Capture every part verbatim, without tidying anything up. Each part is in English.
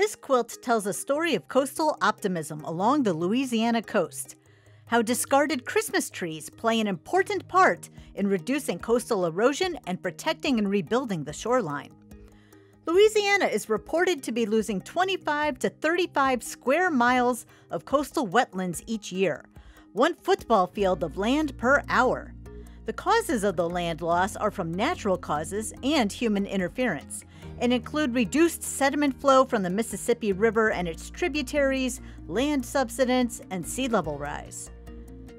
This quilt tells a story of coastal optimism along the Louisiana coast, how discarded Christmas trees play an important part in reducing coastal erosion and protecting and rebuilding the shoreline. Louisiana is reported to be losing twenty-five to thirty-five square miles of coastal wetlands each year, one football field of land per hour. The causes of the land loss are from natural causes and human interference, and include reduced sediment flow from the Mississippi River and its tributaries, land subsidence, and sea level rise.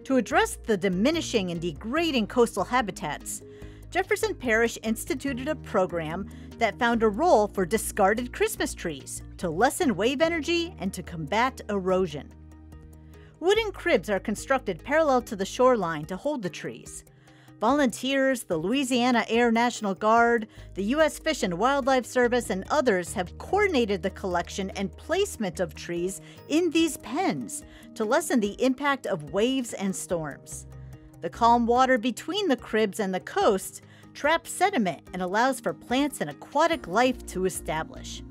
To address the diminishing and degrading coastal habitats, Jefferson Parish instituted a program that found a role for discarded Christmas trees to lessen wave energy and to combat erosion. Wooden cribs are constructed parallel to the shoreline to hold the trees. Volunteers, the Louisiana Air National Guard, the U S Fish and Wildlife Service, and others have coordinated the collection and placement of trees in these pens to lessen the impact of waves and storms. The calm water between the cribs and the coast traps sediment and allows for plants and aquatic life to establish.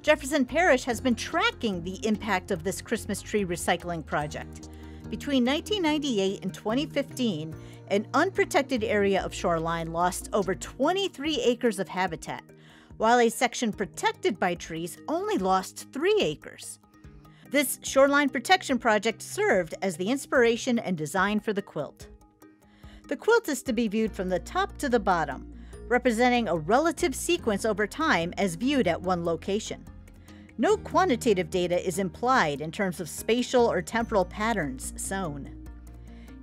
Jefferson Parish has been tracking the impact of this Christmas tree recycling project. Between nineteen ninety-eight and twenty fifteen, an unprotected area of shoreline lost over twenty-three acres of habitat, while a section protected by trees only lost three acres. This shoreline protection project served as the inspiration and design for the quilt. The quilt is to be viewed from the top to the bottom, representing a relative sequence over time as viewed at one location. No quantitative data is implied in terms of spatial or temporal patterns sewn.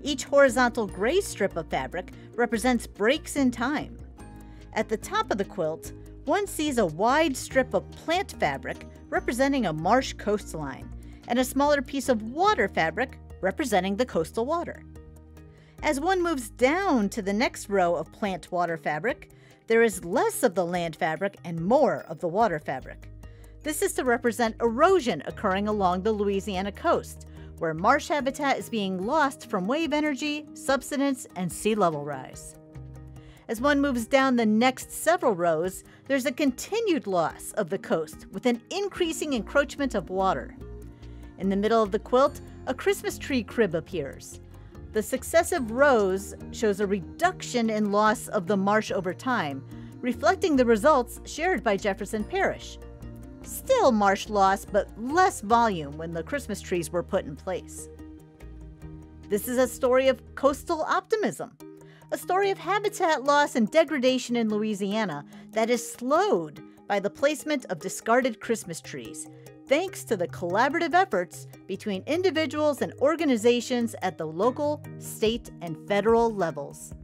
Each horizontal gray strip of fabric represents breaks in time. At the top of the quilt, one sees a wide strip of plant fabric representing a marsh coastline, and a smaller piece of water fabric representing the coastal water. As one moves down to the next row of plant water fabric, there is less of the land fabric and more of the water fabric. This is to represent erosion occurring along the Louisiana coast, where marsh habitat is being lost from wave energy, subsidence, and sea level rise. As one moves down the next several rows, there's a continued loss of the coast with an increasing encroachment of water. In the middle of the quilt, a Christmas tree crib appears. The successive rows shows a reduction in loss of the marsh over time, reflecting the results shared by Jefferson Parish. Still marsh loss, but less volume when the Christmas trees were put in place. This is a story of coastal optimism, a story of habitat loss and degradation in Louisiana that is slowed by the placement of discarded Christmas trees, thanks to the collaborative efforts between individuals and organizations at the local, state, and federal levels.